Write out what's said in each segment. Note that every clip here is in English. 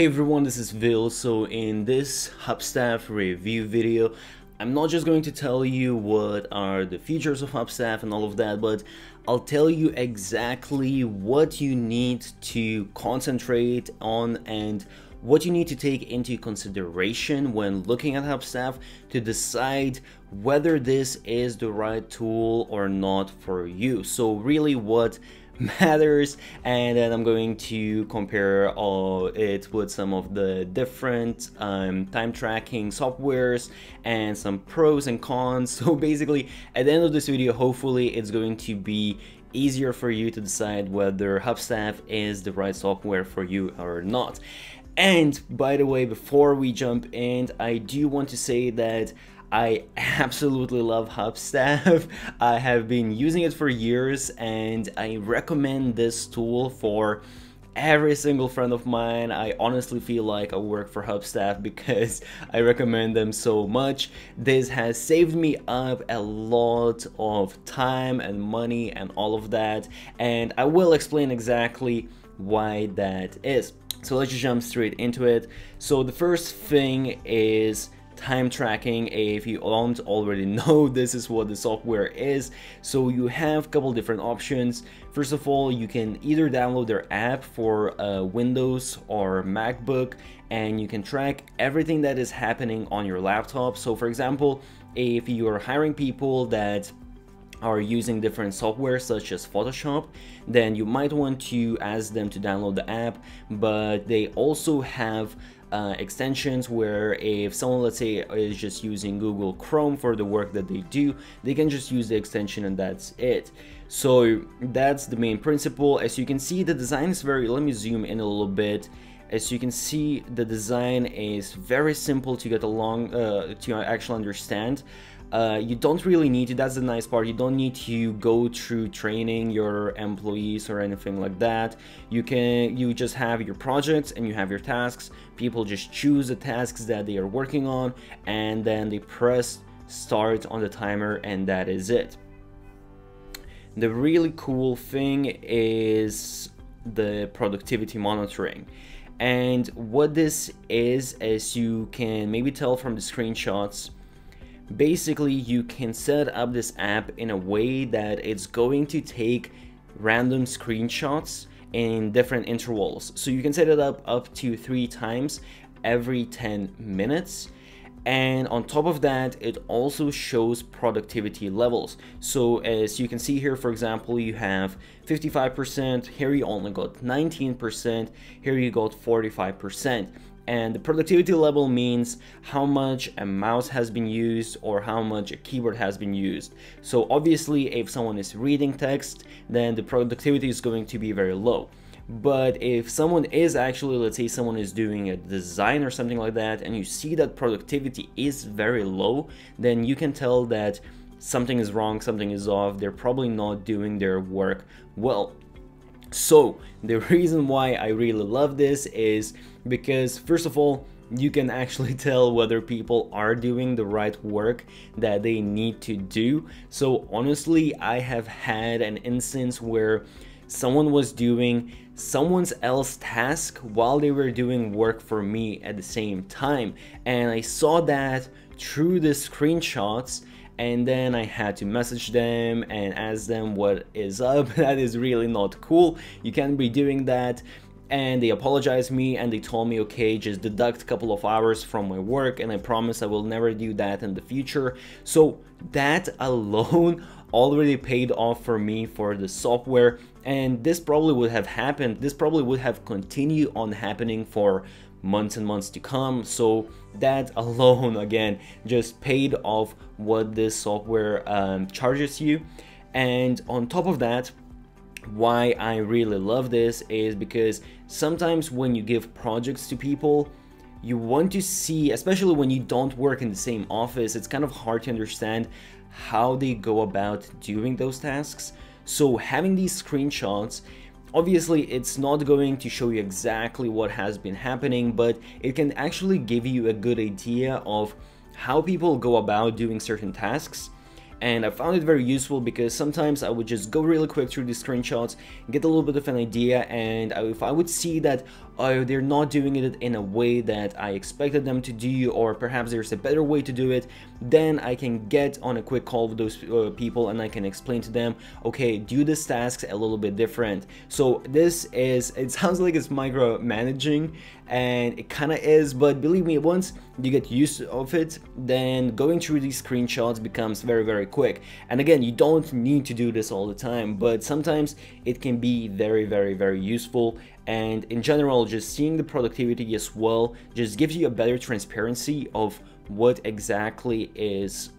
Hey everyone, this is Vil. So in this Hubstaff review video, I'm not just going to tell you what are the features of Hubstaff and all of that, but I'll tell you exactly what you need to concentrate on and what you need to take into consideration when looking at Hubstaff to decide whether this is the right tool or not for you. So really what matters, and then I'm going to compare it with some of the different time tracking softwares and some pros and cons. So basically at the end of this video, hopefully it's going to be easier for you to decide whether Hubstaff is the right software for you or not. And by the way, before we jump in, I do want to say that I absolutely love Hubstaff. I have been using it for years and I recommend this tool for every single friend of mine. I honestly feel like I work for Hubstaff because I recommend them so much. This has saved me up a lot of time and money and all of that, and I will explain exactly why that is. So let's just jump straight into it. So the first thing is time tracking. If you don't already know, this is what the software is. So you have a couple different options. First of all, you can either download their app for Windows or MacBook, and you can track everything that is happening on your laptop. So for example, if you are hiring people that are using different software such as Photoshop, then you might want to ask them to download the app, but they also have extensions where if someone, let's say, is just using Google Chrome for the work that they do, they can just use the extension and that's it. So that's the main principle. As you can see, the design is very, let me zoom in a little bit. As you can see, the design is very simple to get along, to actually understand. You don't really need to, that's the nice part, you don't need to go through training your employees or anything like that. You just have your projects and you have your tasks. People just choose the tasks that they are working on and then they press start on the timer and that is it. The really cool thing is the productivity monitoring. And what this is, as you can maybe tell from the screenshots, basically you can set up this app in a way that it's going to take random screenshots in different intervals. So you can set it up to 3 times every 10 minutes. And on top of that, it also shows productivity levels. So as you can see here, for example, you have 55%, here you only got 19%, here you got 45%. And the productivity level means how much a mouse has been used or how much a keyboard has been used. So obviously, if someone is reading text, then the productivity is going to be very low. But if someone is actually, let's say someone is doing a design or something like that, and you see that productivity is very low, then you can tell that something is wrong, something is off, they're probably not doing their work well. So the reason why I really love this is because, first of all, you can actually tell whether people are doing the right work that they need to do. So honestly, I have had an instance where someone was doing someone else's task while they were doing work for me at the same time. And I saw that through the screenshots, and then I had to message them and ask them what is up. That is really not cool. You can't be doing that. And they apologized me and they told me, okay, just deduct a couple of hours from my work and I promise I will never do that in the future. So that alone already paid off for me for the software, and this probably would have happened, this probably would have continued on happening for months and months to come. So that alone, again, just paid off what this software charges you. And on top of that, why I really love this is because sometimes when you give projects to people, you want to see, especially when you don't work in the same office, it's kind of hard to understand how they go about doing those tasks. So having these screenshots, obviously it's not going to show you exactly what has been happening, but it can actually give you a good idea of how people go about doing certain tasks. And I found it very useful because sometimes I would just go really quick through the screenshots, get a little bit of an idea, and if I would see that, they're not doing it in a way that I expected them to do, or perhaps there's a better way to do it, then I can get on a quick call with those people and I can explain to them, okay, do this task a little bit different. So this is, it sounds like it's micromanaging, and it kind of is, but believe me, once you get used of it, then going through these screenshots becomes very, very quick. And again, you don't need to do this all the time, but sometimes it can be very, very, very useful. And in general, just seeing the productivity as well just gives you a better transparency of what exactly is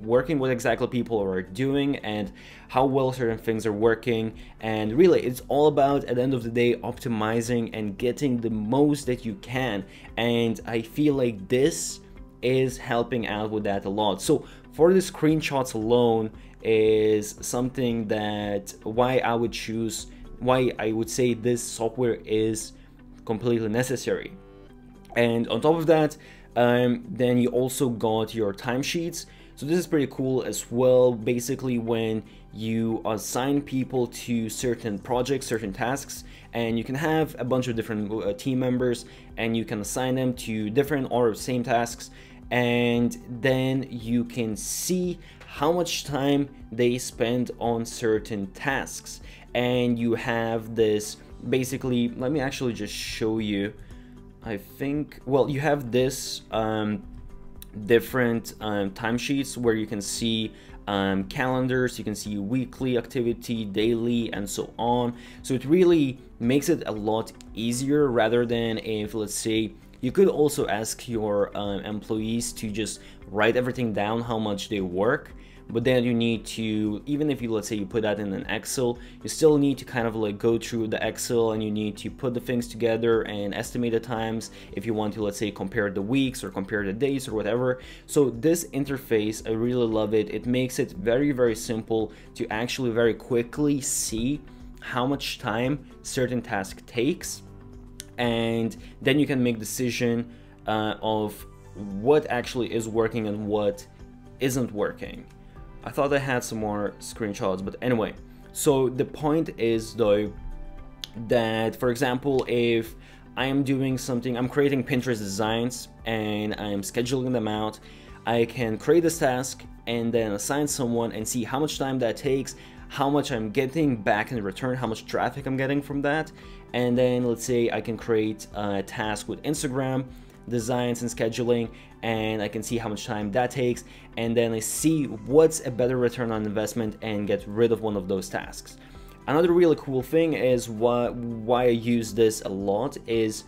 working, what exactly people are doing, and how well certain things are working. And really, it's all about, at the end of the day, optimizing and getting the most that you can. And I feel like this is helping out with that a lot. So for the screenshots alone is something that why I would say this software is completely necessary. And on top of that, then you also got your timesheets. So this is pretty cool as well. Basically, when you assign people to certain projects, certain tasks, and you can have a bunch of different team members, and you can assign them to different or same tasks, and then you can see how much time they spend on certain tasks. And you have this, basically, let me actually just show you, I think, well, you have this different timesheets where you can see calendars, you can see weekly activity, daily, and so on. So it really makes it a lot easier, rather than if, let's say, you could also ask your employees to just write everything down, how much they work. But then you need to, even if you, let's say you put that in an Excel, you still need to kind of like go through the Excel, and you need to put the things together and estimate the times if you want to, let's say, compare the weeks or compare the days or whatever. So this interface, I really love it. It makes it very, very simple to actually very quickly see how much time certain task takes. And then you can make decision of what actually is working and what isn't working. I thought I had some more screenshots, but anyway, so the point is though that, for example, if I am doing something, I'm creating Pinterest designs and I'm scheduling them out, I can create this task and then assign someone and see how much time that takes, how much I'm getting back in return, how much traffic I'm getting from that. And then let's say I can create a task with Instagram designs and scheduling, and I can see how much time that takes, and then I see what's a better return on investment and get rid of one of those tasks. Another really cool thing is why I use this a lot is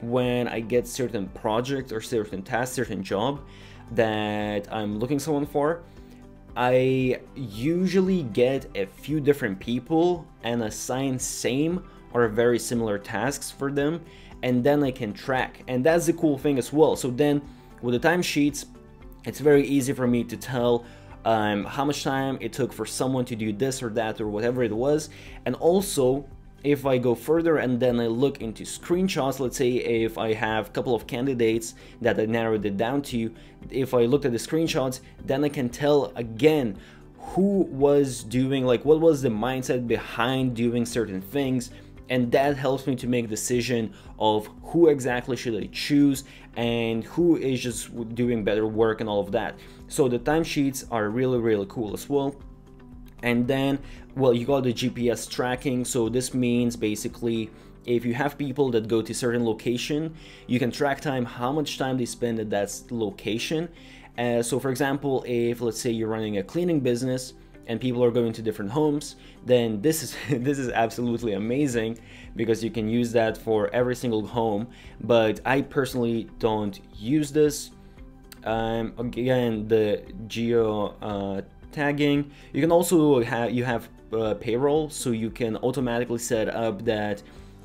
when I get certain project or certain task, certain job that I'm looking someone for, I usually get a few different people and assign same or very similar tasks for them, and then I can track. And that's the cool thing as well. So then with the timesheets, it's very easy for me to tell how much time it took for someone to do this or that or whatever it was. And also, if I go further and then I look into screenshots, let's say if I have a couple of candidates that I narrowed it down to, if I looked at the screenshots, then I can tell again who was doing, like, what was the mindset behind doing certain things. And that helps me to make decision of who exactly should I choose and who is just doing better work and all of that. So the timesheets are really, really cool as well. And then, well, you got the GPS tracking. So this means basically if you have people that go to certain location, you can track time, how much time they spend at that location. So for example, if let's say you're running a cleaning business, and people are going to different homes, then this is absolutely amazing because you can use that for every single home. But I personally don't use this. Again, the geo tagging. You can also have payroll, so you can automatically set up that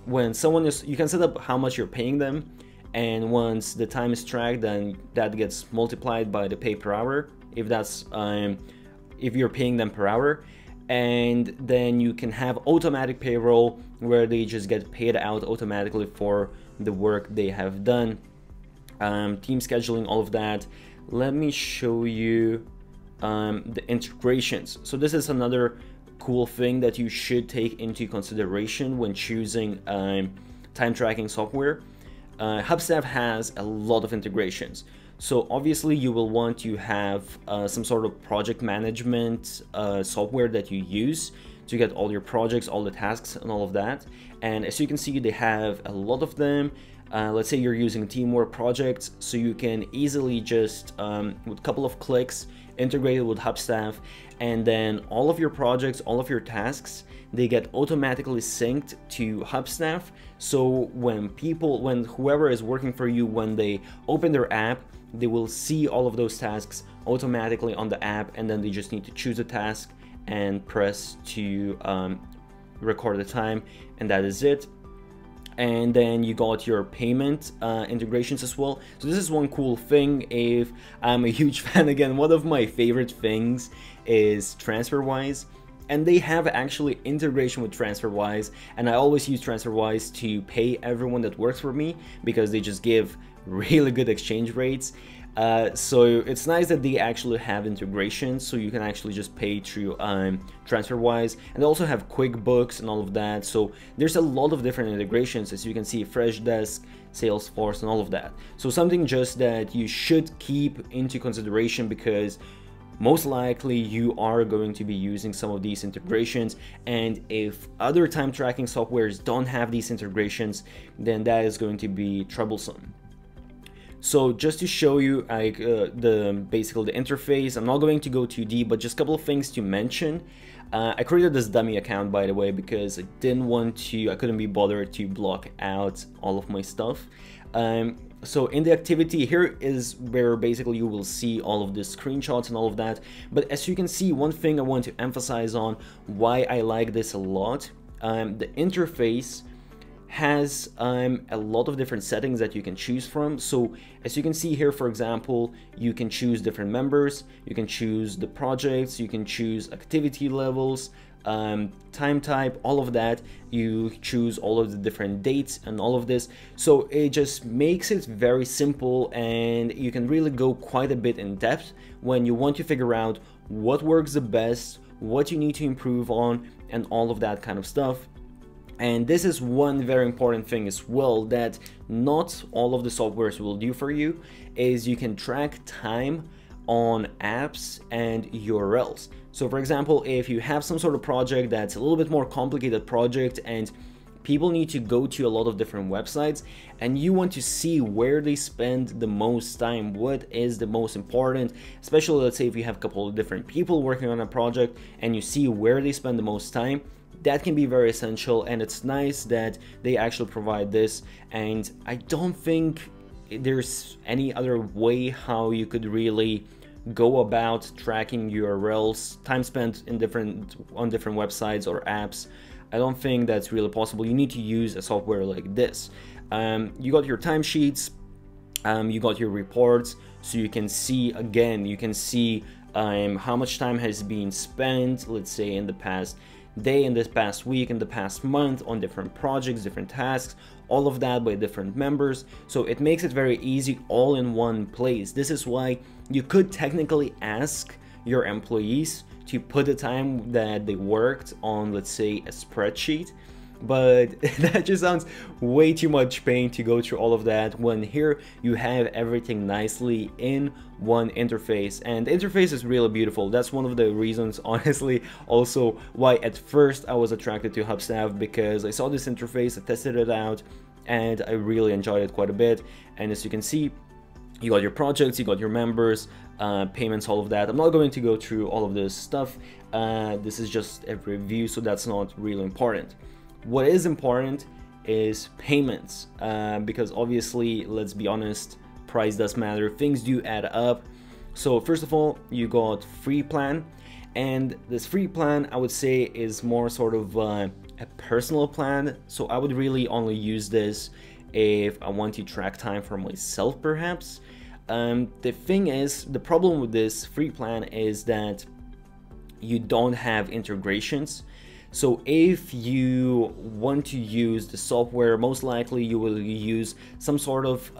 when someone is, you can set up how much you're paying them, and once the time is tracked, then that gets multiplied by the pay per hour if that's if you're paying them per hour. And then you can have automatic payroll where they just get paid out automatically for the work they have done. Team scheduling, all of that. Let me show you the integrations. So this is another cool thing that you should take into consideration when choosing time tracking software, Hubstaff has a lot of integrations. So obviously you will want to have some sort of project management software that you use to get all your projects, all the tasks and all of that. And as you can see, they have a lot of them. Let's say you're using teamwork projects, so you can easily just with a couple of clicks integrate it with Hubstaff, and then all of your projects, all of your tasks, they get automatically synced to Hubstaff. So when whoever is working for you, when they open their app, they will see all of those tasks automatically on the app, and then they just need to choose a task and press to record the time, and that is it. And then you got your payment integrations as well. So this is one cool thing. If I'm a huge fan, again, one of my favorite things is TransferWise. And they have actually integration with TransferWise, and I always use TransferWise to pay everyone that works for me because they just give really good exchange rates. So it's nice that they actually have integration, so you can actually just pay through TransferWise, and they also have QuickBooks and all of that. So there's a lot of different integrations, as you can see, Freshdesk, Salesforce, and all of that. So something just that you should keep into consideration, because most likely you are going to be using some of these integrations, and if other time tracking softwares don't have these integrations, then that is going to be troublesome. So just to show you like basically the interface, I'm not going to go too deep, but just a couple of things to mention. I created this dummy account, by the way, because I didn't want to, I couldn't be bothered to block out all of my stuff. So in the activity, here is where basically you will see all of the screenshots and all of that. But as you can see, one thing I want to emphasize on why I like this a lot, the interface has a lot of different settings that you can choose from. So as you can see here, for example, you can choose different members, you can choose the projects, you can choose activity levels, time type, all of that. You choose all of the different dates and all of this, so it just makes it very simple, and you can really go quite a bit in depth when you want to figure out what works the best, what you need to improve on, and all of that kind of stuff. And this is one very important thing as well that not all of the softwares will do for you, is you can track time on apps and URLs. So for example, if you have some sort of project that's a little bit more complicated project and people need to go to a lot of different websites, and you want to see where they spend the most time, what is the most important, especially let's say if you have a couple of different people working on a project and you see where they spend the most time, that can be very essential. And it's nice that they actually provide this, and I don't think there's any other way how you could really go about tracking URLs, time spent in on different websites or apps. I don't think that's really possible. You need to use a software like this. You got your timesheets, you got your reports, so you can see, again, you can see how much time has been spent, let's say in the past day, in this past week, in the past month, on different projects, different tasks, all of that by different members. So it makes it very easy, all in one place. This is why you could technically ask your employees to put the time that they worked on, let's say, a spreadsheet, but that just sounds way too much pain to go through all of that, when here you have everything nicely in one interface. And the interface is really beautiful. That's one of the reasons, honestly, also why at first I was attracted to Hubstaff, because I saw this interface, I tested it out, and I really enjoyed it quite a bit. And as you can see, you got your projects, you got your members, payments, all of that. I'm not going to go through all of this stuff. This is just a review, so that's not really important. What is important is payments, because obviously, let's be honest, price does matter, things do add up. So first of all, you got free plan, and this free plan I would say is more sort of a personal plan. So I would really only use this if I want to track time for myself, perhaps. The thing is, the problem with this free plan is that you don't have integrations. So if you want to use the software, most likely you will use some sort of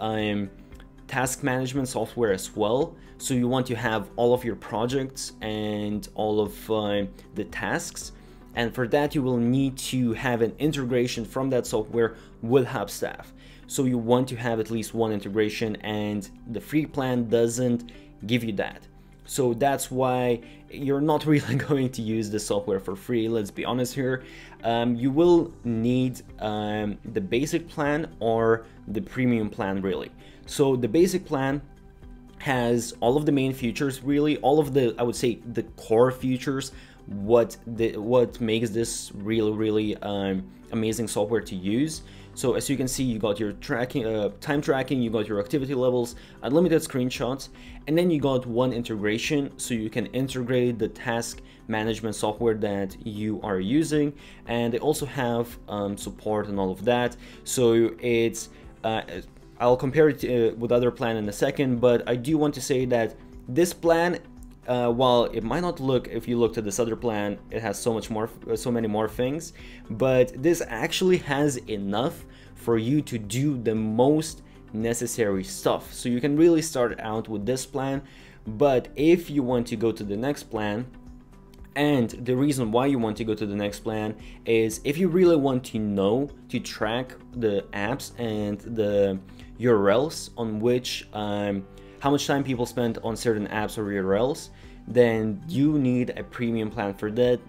task management software as well. So you want to have all of your projects and all of the tasks, And for that, you will need to have an integration from that software with Hubstaff. So you want to have at least one integration, and the free plan doesn't give you that. So that's why you're not really going to use the software for free, let's be honest here. You will need the basic plan or the premium plan, really. So the basic plan has all of the main features, really, all of the, I would say, the core features, what makes this really amazing software to use. So as you can see, you got your tracking, time tracking, you got your activity levels, unlimited screenshots, and then you got one integration, so you can integrate the task management software that you are using. And they also have support and all of that. So it's I'll compare it with other plan in a second, but I do want to say that this plan, while it might not look, if you look to this other plan, it has so much more, so many more things, but this actually has enough for you to do the most necessary stuff. So you can really start out with this plan, but if you want to go to the next plan, and the reason why you want to go to the next plan is if you really want to know to track the apps and the URLs on which how much time people spend on certain apps or URLs, then you need a premium plan for that.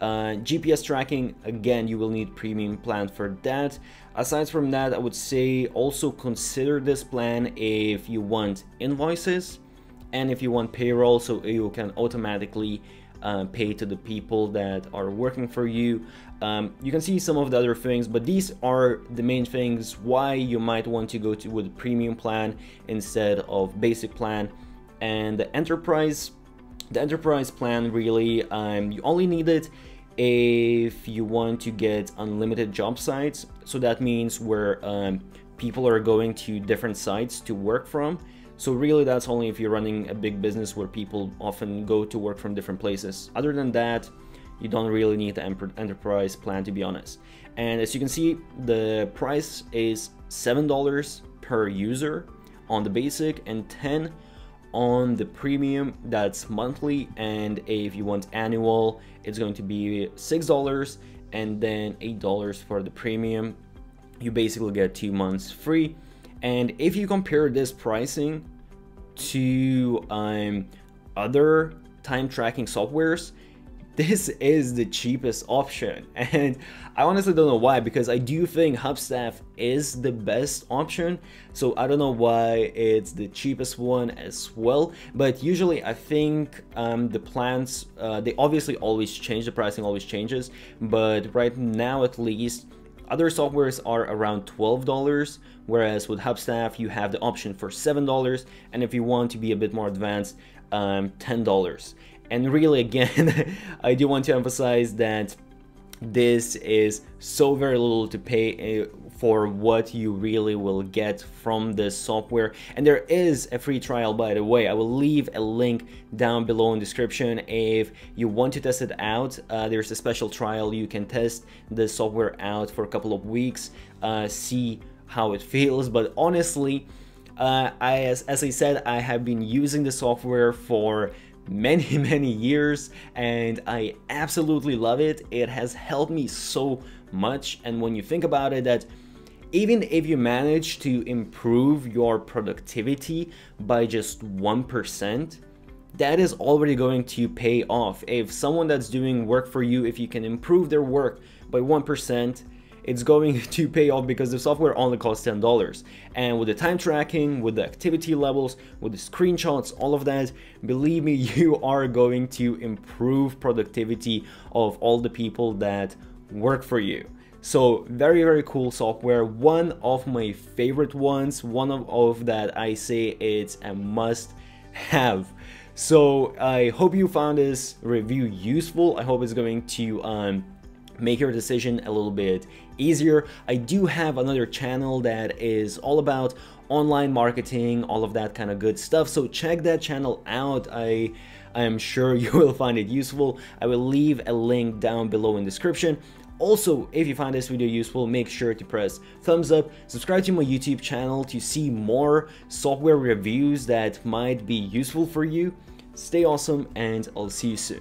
GPS tracking, again, you will need premium plan for that. Aside from that, I would say also consider this plan if you want invoices and if you want payroll, so you can automatically pay to the people that are working for you. You can see some of the other things, but these are the main things why you might want to go to with premium plan instead of basic plan. And the enterprise plan, really, you only need it if you want to get unlimited job sites. So that means where people are going to different sites to work from. So really, that's only if you're running a big business where people often go to work from different places. Other than that, you don't really need the enterprise plan, to be honest. And as you can see, the price is $7 per user on the basic and $10 on the premium. That's monthly, and if you want annual, it's going to be $6 and then $8 for the premium. You basically get 2 months free. And if you compare this pricing to other time tracking softwares, this is the cheapest option. And I honestly don't know why, because I do think Hubstaff is the best option. So I don't know why it's the cheapest one as well. But usually I think the plans, they obviously always change, the pricing always changes. But right now, at least, other softwares are around $12, whereas with Hubstaff you have the option for $7, and if you want to be a bit more advanced, $10. And really, again, I do want to emphasize that this is so very little to pay for what you really will get from this software. And there is a free trial, by the way. I will leave a link down below in the description if you want to test it out. There's a special trial. You can test the software out for a couple of weeks, see how it feels. But honestly, as I said, I have been using the software for many years, and I absolutely love it. It has helped me so much. And when you think about it, that even if you manage to improve your productivity by just 1%, that is already going to pay off. If someone that's doing work for you, if you can improve their work by 1%, it's going to pay off, because the software only costs $10. And with the time tracking, with the activity levels, with the screenshots, all of that, believe me, you are going to improve productivity of all the people that work for you. So very cool software. One of my favorite ones, one of that I say it's a must have. So I hope you found this review useful. I hope it's going to make your decision a little bit easier. I do have another channel that is all about online marketing, all of that kind of good stuff, so check that channel out. I am sure you will find it useful. I will leave a link down below in the description. Also, if you find this video useful, make sure to press thumbs up, subscribe to my YouTube channel to see more software reviews that might be useful for you. Stay awesome, and I'll see you soon.